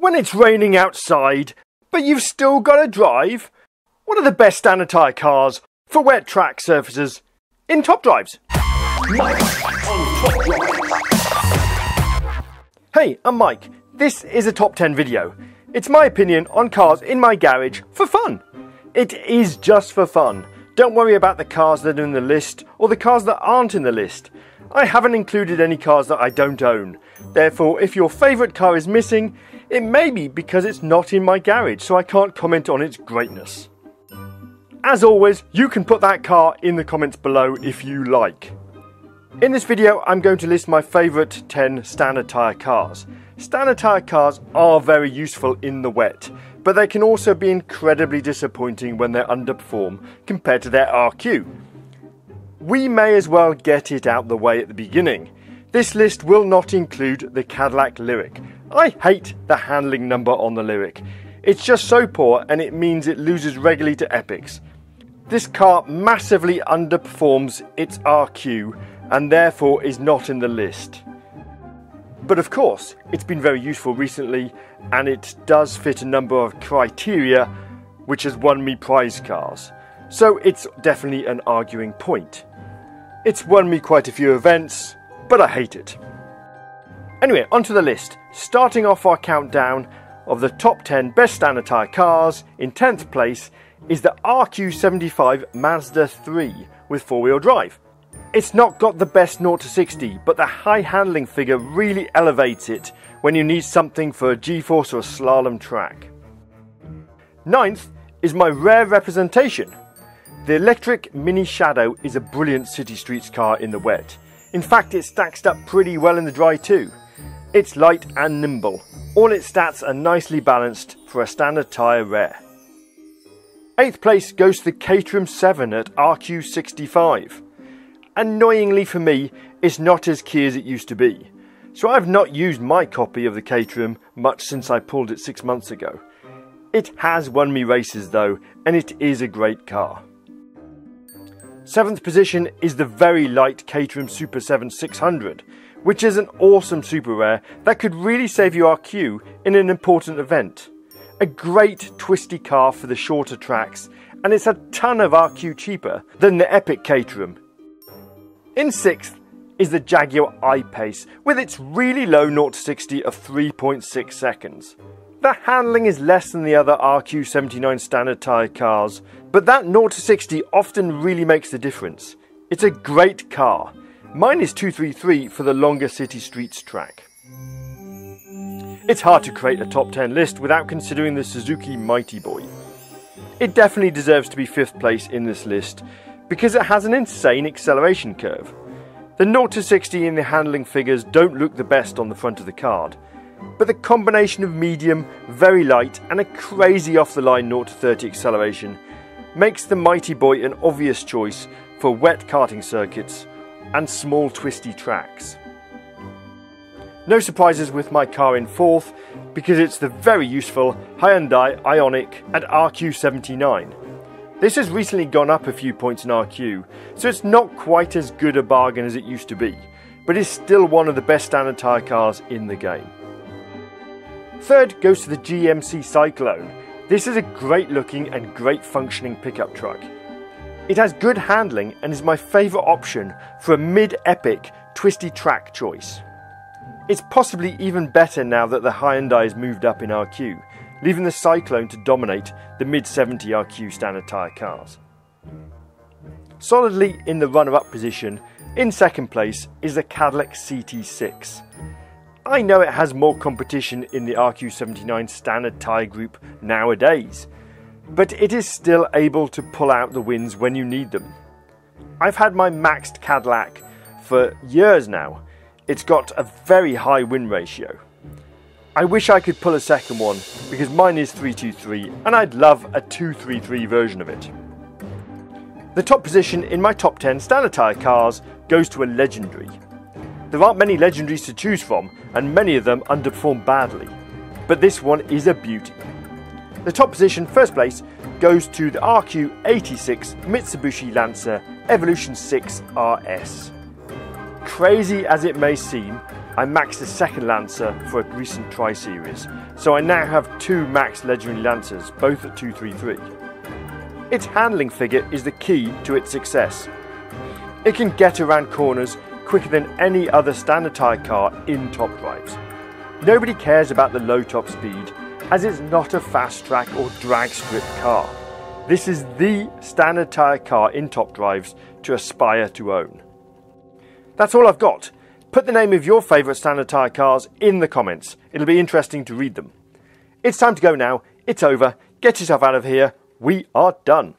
When it's raining outside, but you've still got to drive, one of the best anti cars for wet track surfaces in Top Drives. Hey, I'm Mike. This is a top 10 video. It's my opinion on cars in my garage for fun. It is just for fun. Don't worry about the cars that are in the list or the cars that aren't in the list. I haven't included any cars that I don't own. Therefore, if your favourite car is missing, it may be because it's not in my garage, so I can't comment on its greatness. As always, you can put that car in the comments below if you like. In this video, I'm going to list my favourite 10 standard tyre cars. Standard tyre cars are very useful in the wet, but they can also be incredibly disappointing when they underperform compared to their RQ. We may as well get it out the way at the beginning. This list will not include the Cadillac Lyric. I hate the handling number on the Lyric. It's just so poor, and it means it loses regularly to epics. This car massively underperforms its RQ and therefore is not in the list. But of course, it's been very useful recently, and it does fit a number of criteria which has won me prize cars. So it's definitely an arguing point. It's won me quite a few events, but I hate it. Anyway, onto the list. Starting off our countdown of the top 10 best standard tyre cars, in 10th place is the RQ75 Mazda 3 with 4-wheel drive. It's not got the best 0-60, but the high handling figure really elevates it when you need something for a G-force or a slalom track. 9th is my rare representation. The electric Mini Shadow is a brilliant city streets car in the wet. In fact, it stacks up pretty well in the dry too. It's light and nimble. All its stats are nicely balanced for a standard tyre rare. 8th place goes to the Caterham 7 at RQ65. Annoyingly for me, it's not as key as it used to be. So I've not used my copy of the Caterham much since I pulled it 6 months ago. It has won me races though, and it is a great car. 7th position is the very light Caterham Super 7 600, which is an awesome super rare that could really save you RQ in an important event. A great twisty car for the shorter tracks, and it's a ton of RQ cheaper than the epic Caterham. In 6th is the Jaguar I-Pace with its really low 0-60 of 3.6 seconds. The handling is less than the other RQ79 standard tyre cars, but that 0-60 often really makes the difference. It's a great car. Mine is 233 for the longer city streets track. It's hard to create a top 10 list without considering the Suzuki Mighty Boy. It definitely deserves to be 5th place in this list because it has an insane acceleration curve. The 0-60 in the handling figures don't look the best on the front of the card, but the combination of medium, very light and a crazy off-the-line 0-30 acceleration makes the Mighty Boy an obvious choice for wet karting circuits and small twisty tracks. No surprises with my car in 4th because it's the very useful Hyundai Ioniq at RQ79. This has recently gone up a few points in RQ, so it's not quite as good a bargain as it used to be, but is still one of the best standard tyre cars in the game. 3rd goes to the GMC Cyclone. This is a great looking and great functioning pickup truck. It has good handling and is my favourite option for a mid-epic twisty track choice. It's possibly even better now that the Hyundai has moved up in RQ, leaving the Cyclone to dominate the mid-70 RQ standard tyre cars. Solidly in the runner-up position, in 2nd place, is the Cadillac CT6. I know it has more competition in the RQ79 standard tyre group nowadays, but it is still able to pull out the wins when you need them. I've had my maxed Cadillac for years now. It's got a very high win ratio. I wish I could pull a second one because mine is 323 and I'd love a 233 version of it. The top position in my top 10 standard tyre cars goes to a legendary. There aren't many legendaries to choose from, and many of them underperform badly, but this one is a beauty. The top position, 1st place, goes to the RQ86 Mitsubishi Lancer Evolution 6 RS. Crazy as it may seem, I maxed the second Lancer for a recent Tri-Series, so I now have two maxed legendary Lancers, both at 233. Its handling figure is the key to its success. It can get around corners quicker than any other standard tyre car in Top Drives. Nobody cares about the low top speed, as it's not a fast track or drag strip car. This is the standard tyre car in Top Drives to aspire to own. That's all I've got. Put the name of your favourite standard tyre cars in the comments. It'll be interesting to read them. It's time to go now. It's over. Get yourself out of here. We are done.